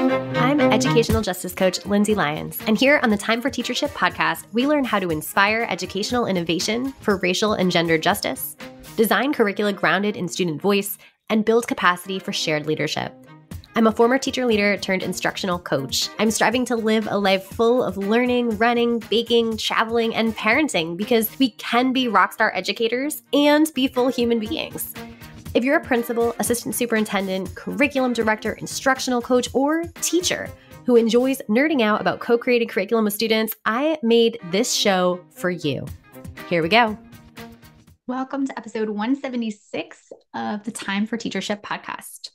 I'm educational justice coach Lindsay Lyons, and here on the Time for Teachership podcast, we learn how to inspire educational innovation for racial and gender justice, design curricula grounded in student voice, and build capacity for shared leadership. I'm a former teacher leader turned instructional coach. I'm striving to live a life full of learning, running, baking, traveling, and parenting because we can be rock star educators and be full human beings. If you're a principal, assistant superintendent, curriculum director, instructional coach, or teacher who enjoys nerding out about co-created curriculum with students, I made this show for you. Here we go. Welcome to episode 176 of the Time for Teachership podcast.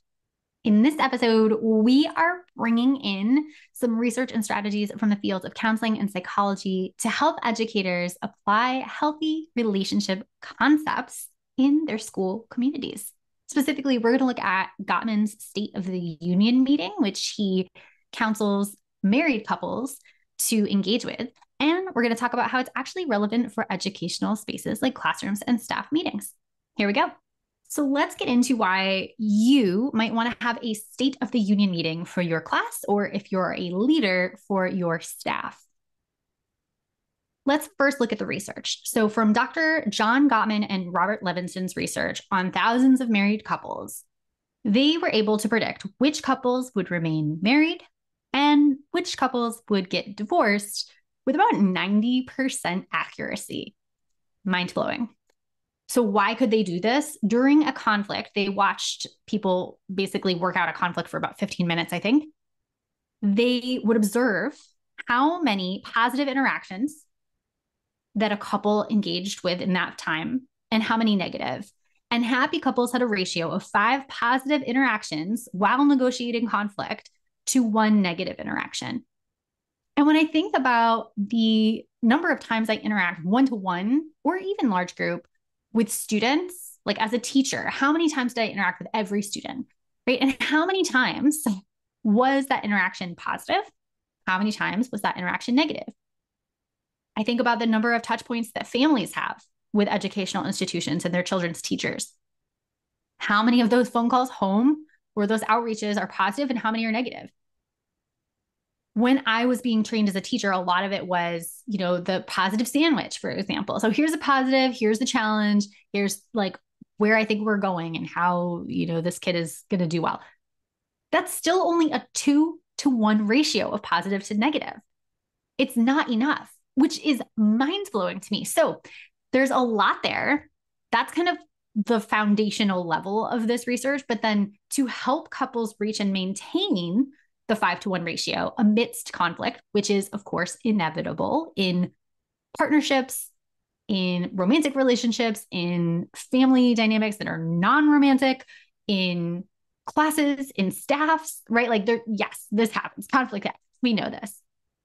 In this episode, we are bringing in some research and strategies from the fields of counseling and psychology to help educators apply healthy relationship concepts in their school communities. Specifically, we're going to look at Gottman's State of the Union meeting, which he counsels married couples to engage with. And we're going to talk about how it's actually relevant for educational spaces like classrooms and staff meetings. Here we go. So let's get into why you might want to have a State of the Union meeting for your class, or if you're a leader, for your staff. Let's first look at the research. So from Dr. John Gottman and Robert Levinson's research on thousands of married couples, they were able to predict which couples would remain married and which couples would get divorced with about 90% accuracy. Mind-blowing. So why could they do this? During a conflict, they watched people basically work out a conflict for about 15 minutes, I think. They would observe how many positive interactions that a couple engaged with in that time and how many negative. And happy couples had a ratio of 5 positive interactions while negotiating conflict to 1 negative interaction. And when I think about the number of times I interact one-to-one or even large group with students, like as a teacher, how many times did I interact with every student, right? And how many times was that interaction positive? How many times was that interaction negative? I think about the number of touch points that families have with educational institutions and their children's teachers. How many of those phone calls home or those outreaches are positive and how many are negative? When I was being trained as a teacher, a lot of it was, you know, the positive sandwich, for example. So here's a positive, here's the challenge, here's like where I think we're going and how, you know, this kid is going to do well. That's still only a 2-to-1 ratio of positive to negative. It's not enough, which is mind-blowing to me. So there's a lot there. That's kind of the foundational level of this research. But then to help couples reach and maintain the 5-to-1 ratio amidst conflict, which is, of course, inevitable in partnerships, in romantic relationships, in family dynamics that are non-romantic, in classes, in staffs, right? Like, yes, this happens. Conflict happens. We know this.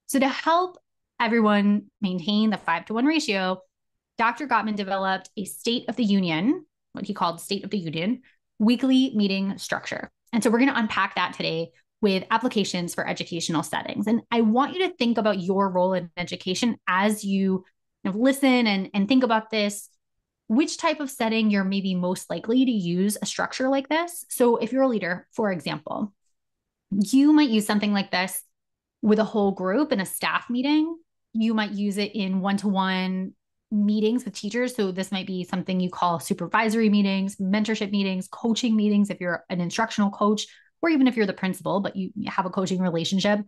So to help everyone maintain the 5-to-1 ratio, Dr. Gottman developed a State of the Union, what he called State of the Union, weekly meeting structure. And so we're going to unpack that today with applications for educational settings. And I want you to think about your role in education as you listen and think about this, which type of setting you're maybe most likely to use a structure like this. So if you're a leader, for example, you might use something like this with a whole group in a staff meeting. You might use it in one-to-one meetings with teachers. So this might be something you call supervisory meetings, mentorship meetings, coaching meetings, if you're an instructional coach, or even if you're the principal, but you have a coaching relationship,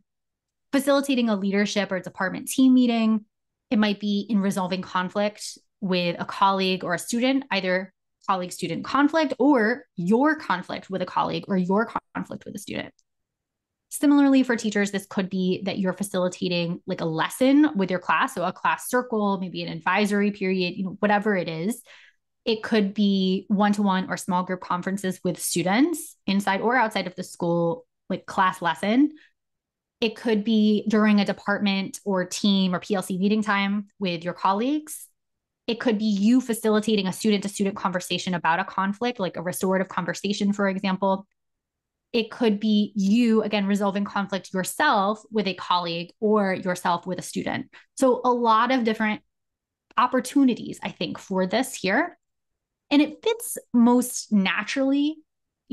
facilitating a leadership or department team meeting. It might be in resolving conflict with a colleague or a student, either colleague-student conflict or your conflict with a colleague or your conflict with a student. Similarly, for teachers, this could be that you're facilitating like a lesson with your class, so a class circle, maybe an advisory period, whatever it is. It could be one-to-one or small group conferences with students inside or outside of the school, like class lesson. It could be during a department or team or PLC meeting time with your colleagues. It could be you facilitating a student-to-student conversation about a conflict, like a restorative conversation, for example. It could be you, again, resolving conflict yourself with a colleague or yourself with a student. So a lot of different opportunities, I think, for this here. And it fits most naturally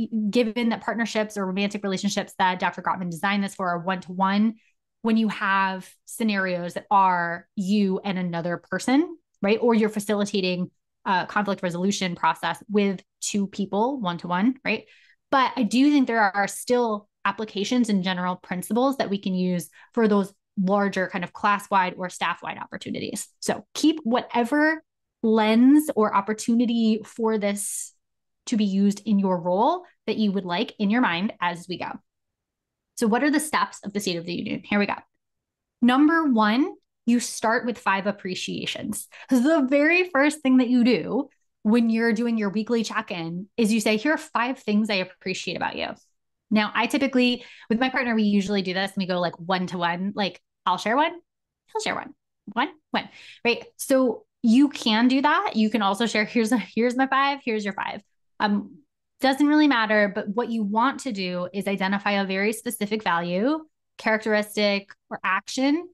given that partnerships or romantic relationships that Dr. Gottman designed this for are one-to-one, when you have scenarios that are you and another person, right? Or you're facilitating a conflict resolution process with two people, one-to-one, right? But I do think there are still applications and general principles that we can use for those larger kind of class-wide or staff-wide opportunities. So keep whatever lens or opportunity for this to be used in your role that you would like in your mind as we go. So what are the steps of the State of the Union? Here we go. Number one, you start with 5 appreciations. The very first thing that you do when you're doing your weekly check-in is you say, here are 5 things I appreciate about you. Now, I typically, with my partner, we usually do this and we go like one-to-one, like I'll share one, he'll share one, right? So you can do that. You can also share, here's my 5, here's your 5. Doesn't really matter, but what you want to do is identify a very specific value, characteristic, or action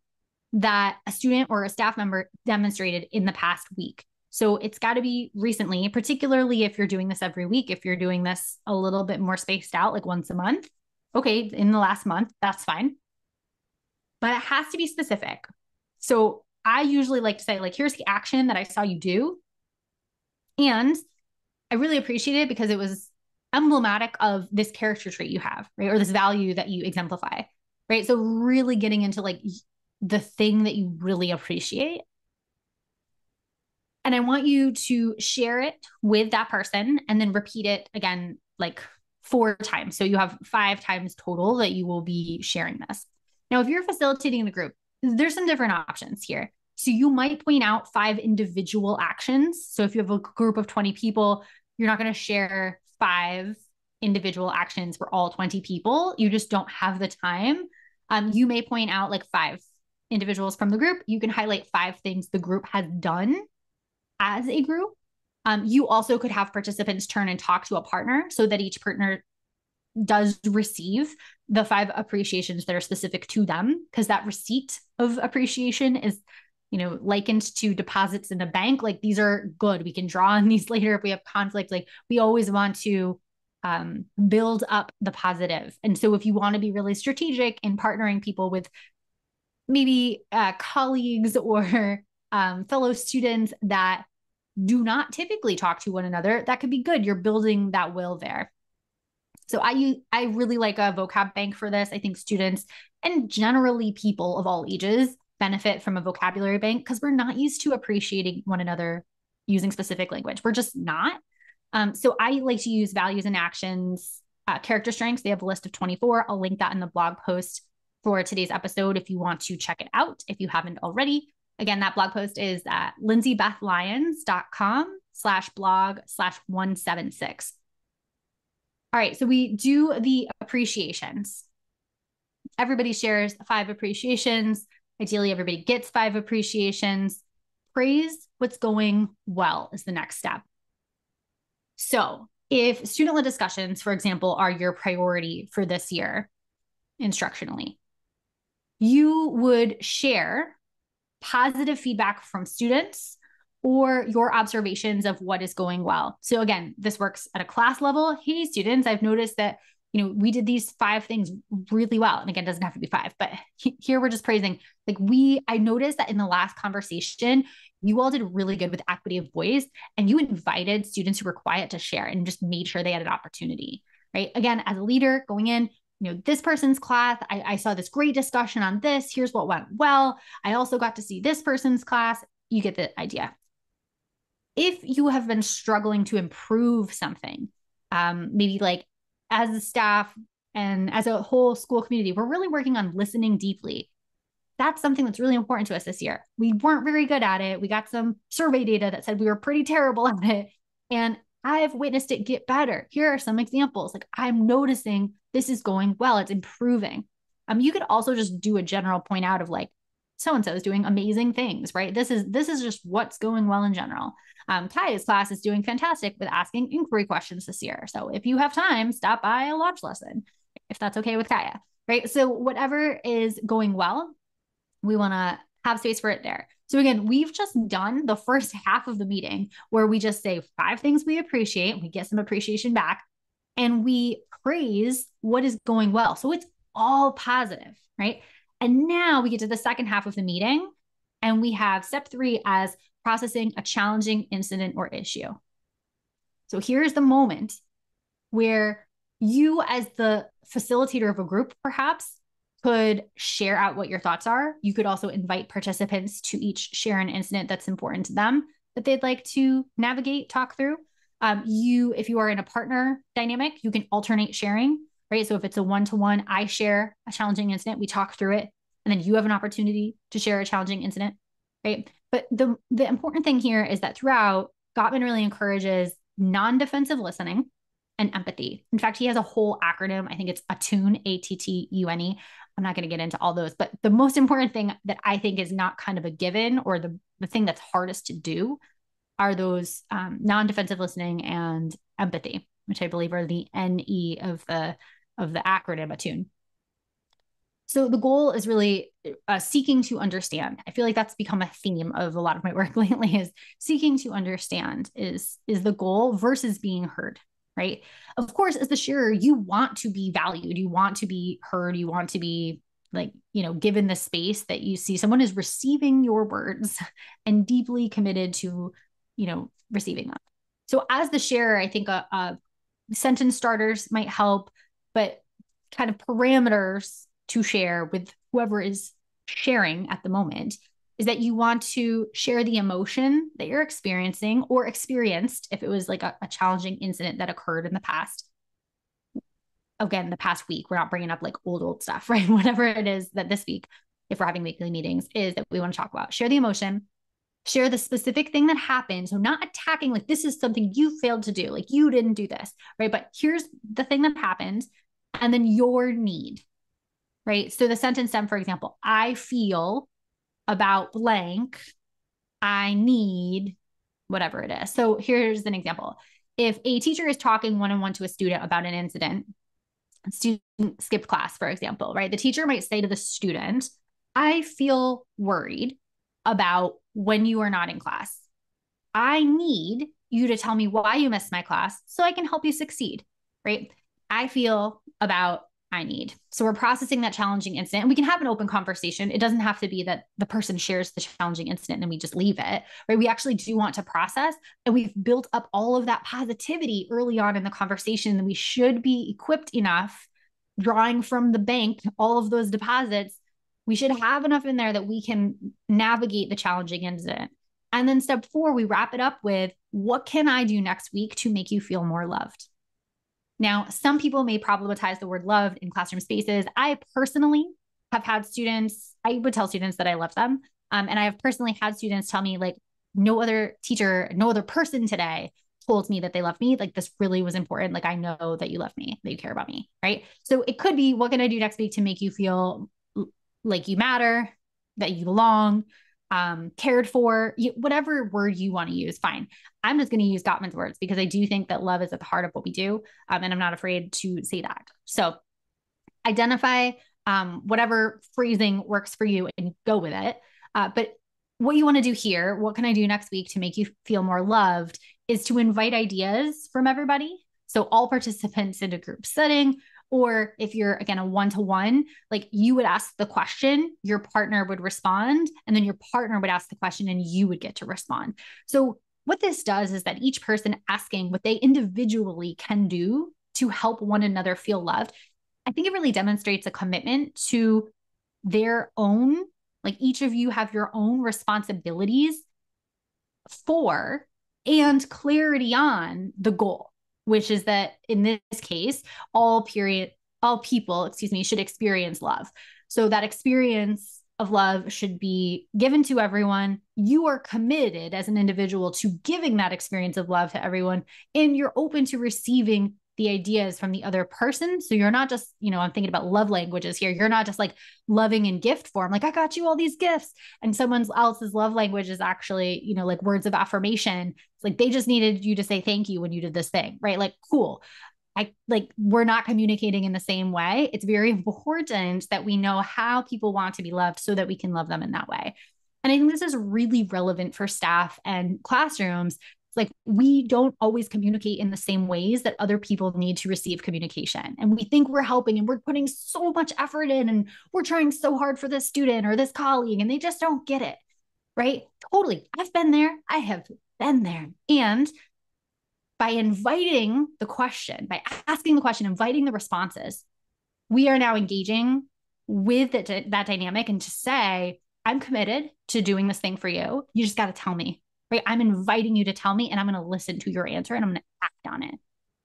that a student or a staff member demonstrated in the past week. So it's got to be recently, particularly if you're doing this every week, if you're doing this a little bit more spaced out, like once a month, okay, in the last month, that's fine. But it has to be specific. So I usually like to say, like, here's the action that I saw you do. And I really appreciate it because it was emblematic of this character trait you have, right? Or this value that you exemplify, right? So really getting into like the thing that you really appreciate. And I want you to share it with that person and then repeat it again, like 4 times. So you have 5 times total that you will be sharing this. Now, if you're facilitating the group, there's some different options here. So you might point out 5 individual actions. So if you have a group of 20 people, you're not going to share 5 individual actions for all 20 people. You just don't have the time. You may point out like 5 individuals from the group. You can highlight 5 things the group has done as a group. You also could have participants turn and talk to a partner so that each partner does receive the 5 appreciations that are specific to them, because that receipt of appreciation is, you know, likened to deposits in a bank. Like, these are good. We can draw on these later if we have conflict. Like, we always want to build up the positive. And so if you want to be really strategic in partnering people with maybe colleagues or fellow students that do not typically talk to one another, that could be good. You're building that will there. So I really like a vocab bank for this. I think students and generally people of all ages benefit from a vocabulary bank because we're not used to appreciating one another using specific language. We're just not. So I like to use values and actions, character strengths. They have a list of 24. I'll link that in the blog post for today's episode if you want to check it out, if you haven't already. Again, that blog post is at lindsaybethlyons.com/blog/176. All right, so we do the appreciations. Everybody shares 5 appreciations. Ideally, everybody gets 5 appreciations. Praise what's going well is the next step. So if student-led discussions, for example, are your priority for this year instructionally, you would share positive feedback from students or your observations of what is going well. So again, this works at a class level. Hey, students, I've noticed that, you know, we did these 5 things really well. And again, it doesn't have to be 5, but here we're just praising. Like, I noticed that in the last conversation, you all did really good with equity of voice, and you invited students who were quiet to share and just made sure they had an opportunity, right? Again, as a leader going in, you know, this person's class, I saw this great discussion on this. Here's what went well. I also got to see this person's class. You get the idea. If you have been struggling to improve something, maybe like as a staff and as a whole school community, we're really working on listening deeply. That's something that's really important to us this year. We weren't very good at it. We got some survey data that said we were pretty terrible at it. And I've witnessed it get better. Here are some examples. Like, I'm noticing this is going well. It's improving. You could also just do a general point out of like, so-and-so is doing amazing things, right? This is just what's going well in general. Kaya's class is doing fantastic with asking inquiry questions this year. So if you have time, stop by a launch lesson, if that's okay with Kaya, right? So whatever is going well, we want to have space for it there. So again, we've just done the first half of the meeting where we just say 5 things we appreciate. We get some appreciation back. and we praise what is going well. So it's all positive, right? And now we get to the second half of the meeting and we have step three as processing a challenging incident or issue. So here's the moment where you as the facilitator of a group perhaps could share out what your thoughts are. You could also invite participants to each share an incident that's important to them that they'd like to navigate, talk through. If you are in a partner dynamic, you can alternate sharing, right? So if it's a one-to-one, I share a challenging incident, we talk through it, and then you have an opportunity to share a challenging incident, right? But the important thing here is that throughout, Gottman really encourages non-defensive listening and empathy. In fact, he has a whole acronym. I think it's ATTUNE, A-T-T-U-N-E. I'm not going to get into all those, but the most important thing that I think is not kind of a given, or the thing that's hardest to do, are those non-defensive listening and empathy, which I believe are the NE of the acronym ATTUNE. So the goal is really seeking to understand. I feel like that's become a theme of a lot of my work lately, is seeking to understand is the goal versus being heard, right? Of course, as the sharer, you want to be valued, you want to be heard, you want to be given the space that you see someone is receiving your words and deeply committed to, receiving them. So as the sharer, I think a sentence starters might help, but kind of parameters to share with whoever is sharing at the moment is that you want to share the emotion that you're experiencing or experienced if it was like a challenging incident that occurred in the past. Again, the past week, we're not bringing up like old stuff, right? Whatever it is that this week, if we're having weekly meetings, is that we want to talk about. Share the emotion, share the specific thing that happened. So not attacking, like this is something you failed to do, like you didn't do this, right? But here's the thing that happened, and then your need, right? So the sentence stem, for example, I feel about blank, I need whatever it is. So here's an example. If a teacher is talking one-on-one to a student about an incident, student skipped class, for example, right? The teacher might say to the student, I feel worried about when you are not in class. I need you to tell me why you missed my class so I can help you succeed, right? I feel about I need. So we're processing that challenging incident. We can have an open conversation. It doesn't have to be that the person shares the challenging incident and we just leave it, right? We actually do want to process, and we've built up all of that positivity early on in the conversation, and we should be equipped enough, drawing from the bank, all of those deposits. We should have enough in there that we can navigate the challenging incident. And then step four, we wrap it up with, what can I do next week to make you feel more loved? Now, some people may problematize the word loved in classroom spaces. I personally have had students, I would tell students that I love them. And I have personally had students tell me, like, no other teacher, no other person today told me that they love me. Like, this really was important. Like, I know that you love me, that you care about me, right? So it could be, what can I do next week to make you feel like you matter, that you belong, cared for, whatever word you want to use, fine. I'm just going to use Gottman's words because I do think that love is at the heart of what we do. And I'm not afraid to say that. So identify whatever phrasing works for you and go with it. But what you want to do here, what can I do next week to make you feel more loved, is to invite ideas from everybody. So all participants in a group setting, or if you're, again, a one-to-one, like you would ask the question, your partner would respond, and then your partner would ask the question and you would get to respond. So what this does is that each person asking what they individually can do to help one another feel loved, I think it really demonstrates a commitment to their own, like each of you have your own responsibilities for and clarity on the goal, which is that in this case, all people should experience love. So that experience of love should be given to everyone. You are committed as an individual to giving that experience of love to everyone, and you're open to receiving the ideas from the other person. So you're not just, I'm thinking about love languages here. You're not just like loving in gift form, like I got you all these gifts, and someone else's love language is actually, like words of affirmation. It's like, they just needed you to say thank you when you did this thing, right? Like, cool. We're not communicating in the same way. It's very important that we know how people want to be loved so that we can love them in that way. And I think this is really relevant for staff and classrooms Like, we don't always communicate in the same ways that other people need to receive communication. And we think we're helping and we're putting so much effort in and we're trying so hard for this student or this colleague, and they just don't get it, right? Totally. I've been there. I have been there. And by inviting the question, by asking the question, inviting the responses, we are now engaging with that dynamic and to say, I'm committed to doing this thing for you. You just got to tell me, right? I'm inviting you to tell me, and I'm going to listen to your answer, and I'm going to act on it.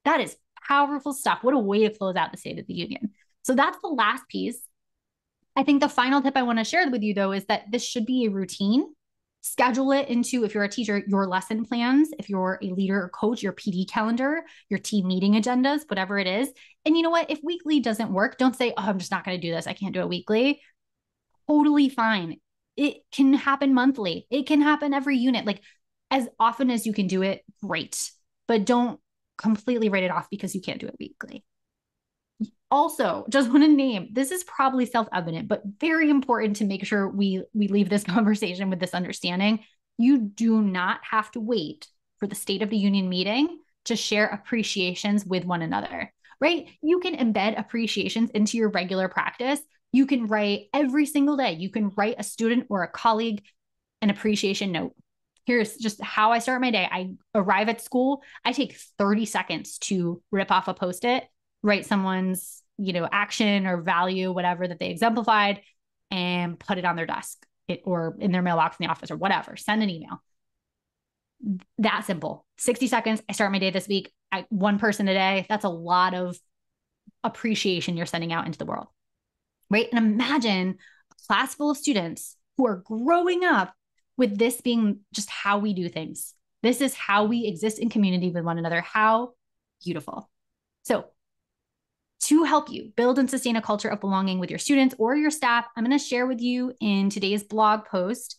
That is powerful stuff. What a way to close out the State of the Union. So that's the last piece. I think the final tip I want to share with you, though, is that this should be a routine. Schedule it into, if you're a teacher, your lesson plans, if you're a leader or coach, your PD calendar, your team meeting agendas, whatever it is. And you know what? If weekly doesn't work, don't say, oh, I'm just not going to do this. I can't do it weekly. Totally fine. It can happen monthly. It can happen every unit. Like, as often as you can do it, great. But don't completely write it off because you can't do it weekly. Also, just want to name, this is probably self-evident, but very important to make sure we leave this conversation with this understanding. You do not have to wait for the State of the Union meeting to share appreciations with one another, right? You can embed appreciations into your regular practice. You can write every single day. You can write a student or a colleague an appreciation note. Here's just how I start my day. I arrive at school. I take 30 seconds to rip off a Post-it, write someone's, action or value, whatever that they exemplified, and put it on their desk or in their mailbox in the office or whatever, send an email. That simple. 60 seconds. I start my day this week. One person a day. That's a lot of appreciation you're sending out into the world, right? And imagine a class full of students who are growing up with this being just how we do things. This is how we exist in community with one another. How beautiful. So, to help you build and sustain a culture of belonging with your students or your staff, I'm going to share with you in today's blog post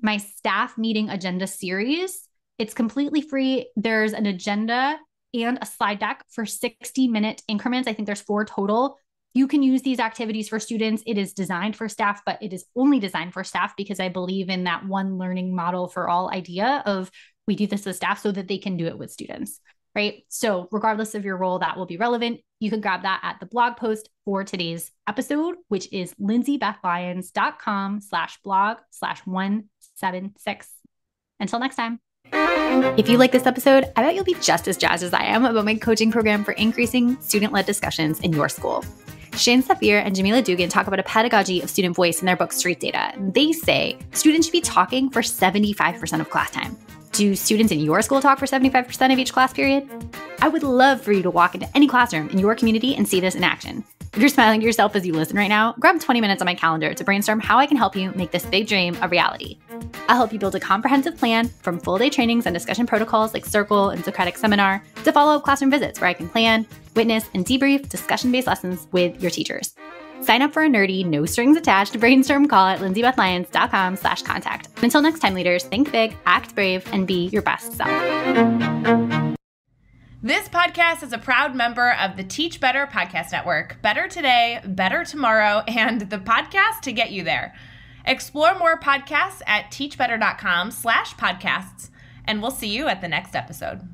my staff meeting agenda series. It's completely free. There's an agenda and a slide deck for 60-minute increments. I think there's 4 total. You can use these activities for students. It is designed for staff, but it is only designed for staff because I believe in that one learning model for all idea of we do this with staff so that they can do it with students, right? So regardless of your role, that will be relevant. You can grab that at the blog post for today's episode, which is lindsaybethlyons.com/blog/176. Until next time. If you like this episode, I bet you'll be just as jazzed as I am about my coaching program for increasing student-led discussions in your school. Shane Safir and Jamila Dugan talk about a pedagogy of student voice in their book, Street Data. They say students should be talking for 75% of class time. Do students in your school talk for 75% of each class period? I would love for you to walk into any classroom in your community and see this in action. If you're smiling at yourself as you listen right now, grab 20 minutes on my calendar to brainstorm how I can help you make this big dream a reality. I'll help you build a comprehensive plan from full-day trainings and discussion protocols like Circle and Socratic Seminar to follow-up classroom visits where I can plan, witness, and debrief discussion-based lessons with your teachers. Sign up for a nerdy, no-strings-attached brainstorm call at lindsaybethlyons.com/contact. Until next time, leaders, think big, act brave, and be your best self. This podcast is a proud member of the Teach Better Podcast Network. Better today, better tomorrow, and the podcast to get you there. Explore more podcasts at teachbetter.com/podcasts, and we'll see you at the next episode.